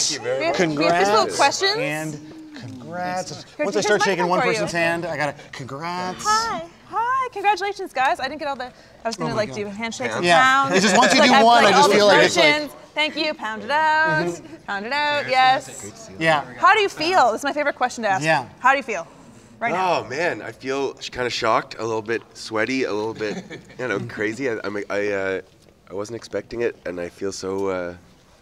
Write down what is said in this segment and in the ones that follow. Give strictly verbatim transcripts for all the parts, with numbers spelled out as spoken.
Thank you very much. Congrats. We have physical questions. And congrats. Here, Once I start shaking one person's you. hand, I gotta, congrats. Hi. Hi. Congratulations, guys. I didn't get all the, I was gonna oh like God. do handshakes yeah. and yeah. pounds. It's just once you do like, one, I, like, I just feel like it's like. Thank you, pound it out, mm-hmm. pound it out, yes. Yeah. How do you feel? This is my favorite question to ask. Yeah. How do you feel? Right now. Oh man, I feel kind of shocked, a little bit sweaty, a little bit, you know, crazy. I I'm, I, uh, I wasn't expecting it, and I feel so uh,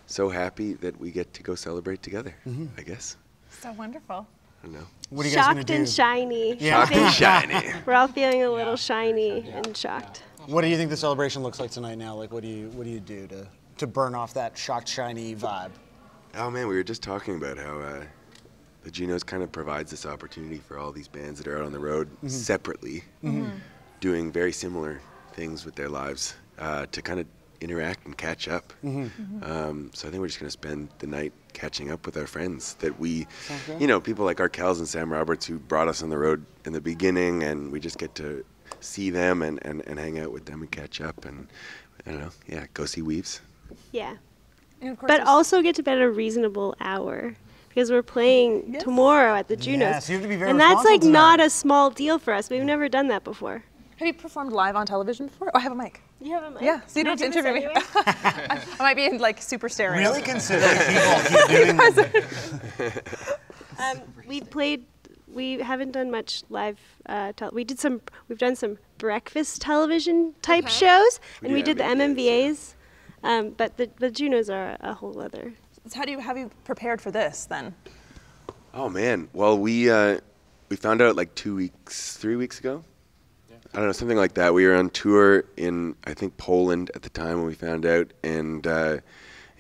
so happy that we get to go celebrate together. Mm-hmm. I guess. So wonderful. I don't know. What are you guys gonna do? Shocked and shiny. Yeah. Shocked and shiny. We're all feeling a little shiny yeah. and shocked. What do you think the celebration looks like tonight? Now, like, what do you what do you do to to burn off that shocked shiny vibe? Oh man, we were just talking about how. Uh, The Junos kind of provides this opportunity for all these bands that are out on the road mm-hmm. separately, mm-hmm. doing very similar things with their lives uh, to kind of interact and catch up. Mm-hmm. Mm-hmm. Um, so I think we're just going to spend the night catching up with our friends that we, okay. you know, people like Arkells and Sam Roberts who brought us on the road in the beginning, and we just get to see them and, and, and hang out with them and catch up and, I don't know, yeah, go see Weaves. Yeah. And of course but also get to bed at a reasonable hour. Because we're playing yes. tomorrow at the Junos. Yes, you have to be very and that's like tonight. Not a small deal for us. We've never done that before. Have you performed live on television before? Oh, I have a mic. You have a mic? Yeah, so you don't have to interview me. I, I might be in like super staring. Really consider people keep doing um, we played, we haven't done much live, uh, tel we did some, we've done some breakfast television type okay. shows, and yeah, we did the M M V As, um, but the, the Junos are a whole other. How do you have you prepared for this then? Oh man, well we uh, we found out like two weeks, three weeks ago. Yeah. I don't know, something like that. We were on tour in I think Poland at the time when we found out, and uh,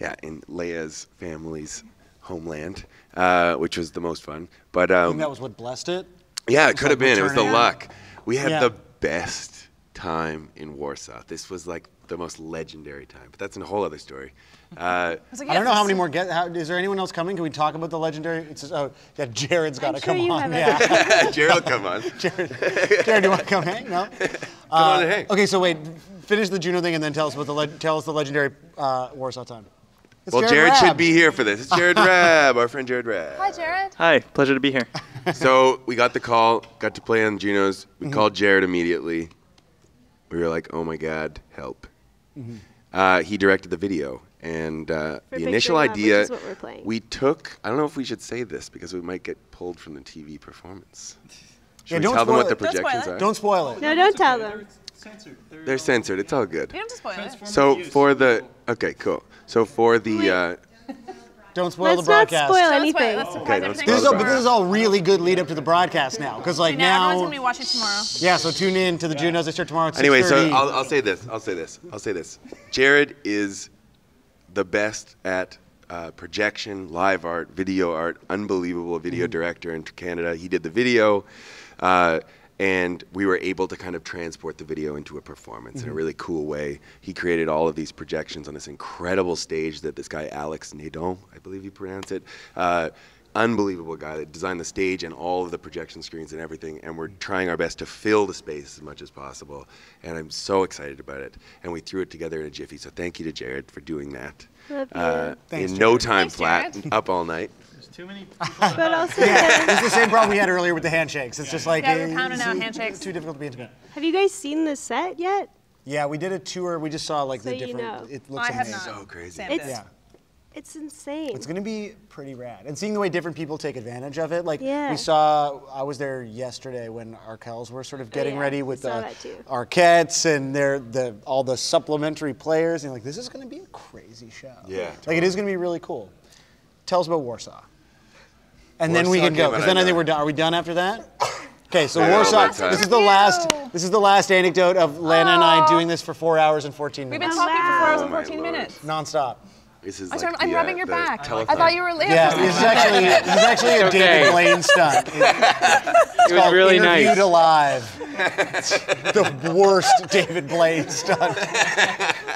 yeah, in Leia's family's homeland, uh, which was the most fun. But um, I think that was what blessed it. Yeah, it could have been. It was the luck. We had yeah. the best time in Warsaw. This was like the most legendary time, but that's a whole other story. Uh, I, like, yeah, I don't know how many more guests. How, is there anyone else coming? Can we talk about the legendary? It's just, oh, yeah, Jared's got to sure come on. Yeah. Jared will come on. Jared, Jared, do you want to come hang? No. Come uh, on and hang. Okay, so wait, finish the Juno thing and then tell us about the le tell us the legendary uh, Warsaw time. It's well, Jared, Jared should be here for this. It's Jared Rab, our friend Jared Rab. Hi, Jared. Hi, pleasure to be here. So we got the call, got to play on Junos. We mm-hmm. called Jared immediately. We were like, oh my God, help. Mm-hmm. uh, he directed the video. And uh, the initial idea, we took, I don't know if we should say this because we might get pulled from the T V performance. Should yeah, we tell them what the projections are? Don't spoil it. No, don't tell them. They're censored, it's all good. You don't spoil it. So for the, okay, cool. So for the... Uh, don't spoil Let's the broadcast. Let's not spoil anything. Don't spoil, okay, don't spoil this, is all, but this is all really good lead up to the broadcast now, because like so now, now everyone's gonna be watching tomorrow. Yeah, so tune in to the yeah. Junos. They start tomorrow at six thirty. Anyway, so I'll, I'll say this. I'll say this. I'll say this. Jared is the best at uh, projection, live art, video art. Unbelievable video mm-hmm. director in Canada. He did the video, uh, and we were able to kind of transport the video into a performance mm-hmm. in a really cool way. He created all of these projections on this incredible stage that this guy Alex Nadon, I believe you pronounce it, uh, unbelievable guy that designed the stage and all of the projection screens and everything, and we're trying our best to fill the space as much as possible, and I'm so excited about it. And we threw it together in a jiffy, so thank you to Jared for doing that. Uh, Thanks, in Jared. no time Thanks, flat, up all night. Too many but also yeah, it's the same problem we had earlier with the handshakes. It's yeah. just like yeah, we're pounding out handshakes. Too difficult to be intimate. Have you guys seen the set yet? Yeah, we did a tour. We just saw like so the different. You know. It looks I amazing. Have not so crazy. It's, yeah. it's insane. It's gonna be pretty rad. And seeing the way different people take advantage of it, like yeah. we saw. I was there yesterday when Arkells were sort of getting oh, yeah. ready with the Arquettes and their the all the supplementary players, and like this is gonna be a crazy show. Yeah, totally. Like it is gonna be really cool. Tell us about Warsaw. And Warsaw then we can go, because then I think we're done. Are we done after that? Okay, so Warsaw, this is the last This is the last anecdote of Lana oh. and I doing this for four hours and fourteen minutes. We've been talking wow. for four hours and fourteen minutes. Non-stop. This is like I'm, the, I'm rubbing uh, your back. Telephone. I thought you were late. Yeah, this is actually, this is actually a okay. David Blaine stunt. It's, it's it was really nice. Interviewed Alive. It's the worst David Blaine stunt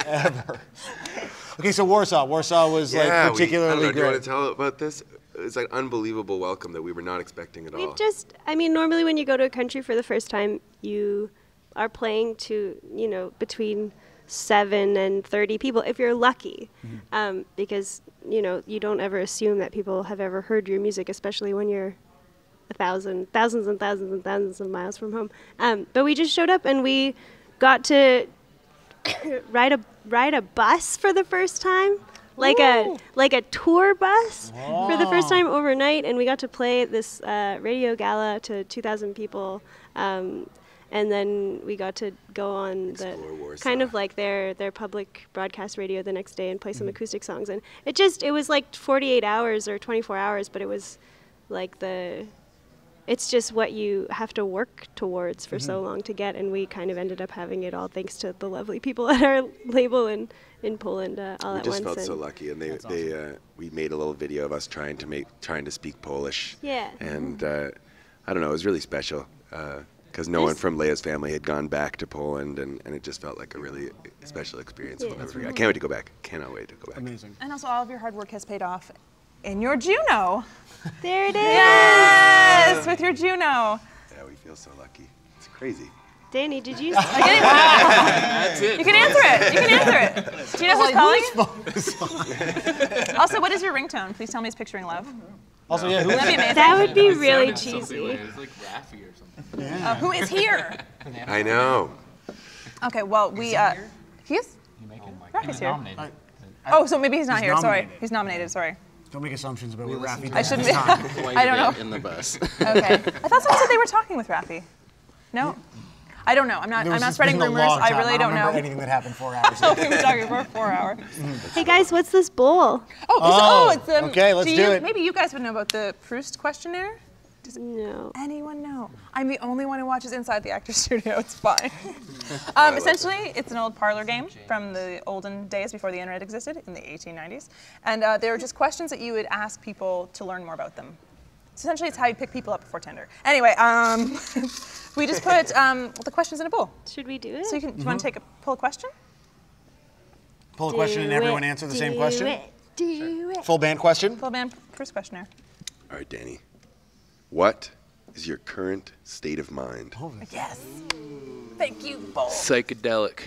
ever. Okay, so Warsaw. Warsaw was yeah, like particularly we, I don't know, great. Do you want to tell about this? It's an unbelievable welcome that we were not expecting at We've all. We've just, I mean, normally when you go to a country for the first time, you are playing to, you know, between seven and thirty people, if you're lucky, mm-hmm. um, because, you know, you don't ever assume that people have ever heard your music, especially when you're a thousand, thousands and thousands and thousands of miles from home. Um, but we just showed up and we got to ride a ride a bus for the first time, like Ooh. a like a tour bus wow. for the first time overnight, and we got to play this uh, radio gala to two thousand people. Um, And then we got to go on the kind of like their their public broadcast radio the next day and play some mm-hmm. acoustic songs. And it just, it was like forty-eight hours or twenty-four hours, but it was like the, it's just what you have to work towards for mm-hmm. so long to get. And we kind of ended up having it all thanks to the lovely people at our label in, in Poland uh, all we at once. We just felt so lucky. And they, they awesome. uh, we made a little video of us trying to make, trying to speak Polish. Yeah. And uh, I don't know, it was really special. Uh, Because no There's one from Leia's family had gone back to Poland, and, and it just felt like a really special experience. Yeah, we'll never forget. I can't wait to go back. Cannot wait to go back. Amazing. And also, all of your hard work has paid off in your Juno. There it is. Yes, with your Juno. Yeah, we feel so lucky. It's crazy. Danny, did you? That's it. You can answer it. You can answer it. Do you know who's calling? Also, what is your ringtone? Please tell me it's Picturing Love. Also, yeah, who is that? That would be really cheesy. It's like Raffi or something. Yeah. Uh, who is here? I know. Okay, well, we. Uh, he is? Raffi's here. I, I, oh, so maybe he's not he's here. Nominated. Sorry. He's nominated, sorry. Don't make assumptions about we what Raffi did. I shouldn't be. I don't know. In the bus. Okay. I thought someone said they were talking with Raffi. No? I don't know. I'm not. I'm not spreading rumors. I really I don't, don't know anything that happened four hours. Oh, we were talking for four hours. Hey guys, what's this bowl? Oh, oh, it's um, okay. Let's do, do you, it. Maybe you guys would know about the Proust questionnaire. Does no. anyone know? I'm the only one who watches Inside the Actors Studio. It's fine. um, essentially, it's an old parlor game from the olden days before the internet existed in the eighteen nineties, and uh, there were just questions that you would ask people to learn more about them. Essentially, it's how you pick people up before Tinder. Anyway, um, we just put um, the questions in a bowl. Should we do it? So you can, do you mm-hmm. want to take a pull a question? Pull a do question and everyone it, answer the same question? Do it, do sure. it. Full band question? Full band first questionnaire. All right, Danny. What is your current state of mind? Oh, yes. Ooh. Thank you, bowl. Psychedelic.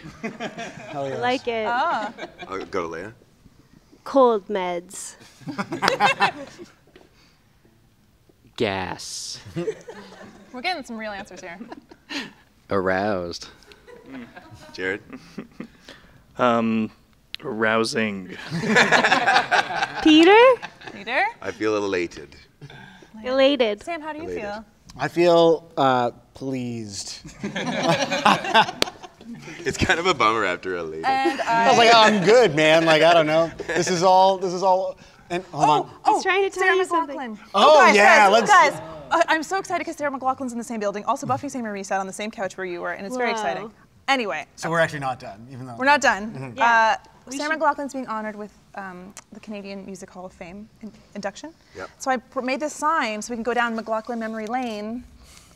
Hell yes. I like it. Ah. I'll go to Leia. Cold meds. Gas. We're getting some real answers here. Aroused. Mm. Jared? Um, arousing. Peter? Peter? I feel elated. Elated. Sam, how do you elated. feel? I feel uh, pleased. It's kind of a bummer after elated. And I, I was like, oh, I'm good, man. Like, I don't know. This is all, this is all. And, hold oh, on. oh, He's trying to tell Sarah you McLachlan. Something. Oh, guys, yeah, guys, let's. Guys, uh, I'm so excited because Sarah McLachlan's in the same building. Also, Buffy St. Marie sat on the same couch where you were, and it's Whoa. very exciting. Anyway. So we're actually not done, even though. We're not done. Mm-hmm. yeah, uh, Sarah McLachlan's being honored with um, the Canadian Music Hall of Fame in induction. Yep. So I made this sign so we can go down McLachlan Memory Lane.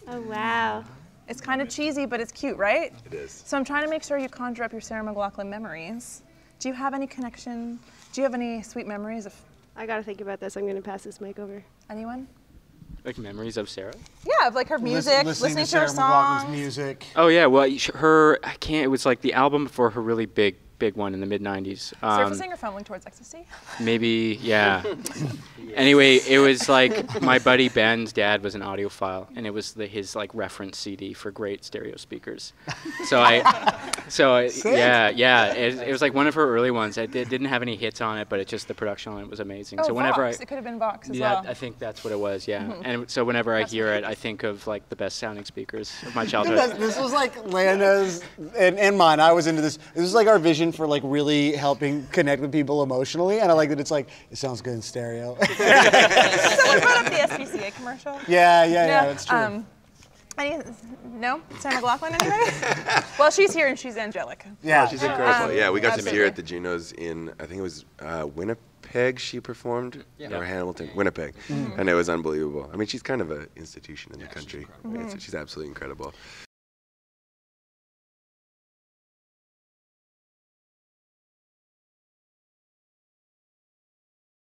Oh, wow. It's kind of cheesy, but it's cute, right? It is. So I'm trying to make sure you conjure up your Sarah McLachlan memories. Do you have any connection? Do you have any sweet memories of? I gotta think about this. I'm gonna pass this mic over. Anyone? Like memories of Sarah? Yeah, of like her music, Listen, listening, listening to, to her songs. music. Oh yeah, well, her, I can't, it was like the album before her really big, big one in the mid nineties. Um, Surfacing or Fumbling Towards Ecstasy? Maybe, yeah. Anyway, it was like my buddy Ben's dad was an audiophile, and it was the, his like reference C D for great stereo speakers. So I, so I, yeah, yeah, it, it was like one of her early ones. It, it didn't have any hits on it, but it just the production on it was amazing. Oh, so whenever Vox. I, it could have been Vox as yeah, well. I think that's what it was, yeah. Mm-hmm. And so whenever that's I hear it, I think of like the best sounding speakers of my childhood. This was like Lana's and, and mine. I was into this. This was like our vision for like really helping connect with people emotionally, and I like that it's like it sounds good in stereo. Someone brought up the S P C A commercial. Yeah, yeah, yeah, yeah it's true. Um, any, no, Sarah McLachlan anyway. Well, she's here and she's angelic. Yeah, she's incredible. Um, yeah, we got absolutely. to meet her at the Junos in I think it was uh, Winnipeg. She performed yeah. or yeah. Hamilton, Winnipeg, mm-hmm. and it was unbelievable. I mean, she's kind of an institution in yeah, the country. She's, right? mm-hmm. so she's absolutely incredible.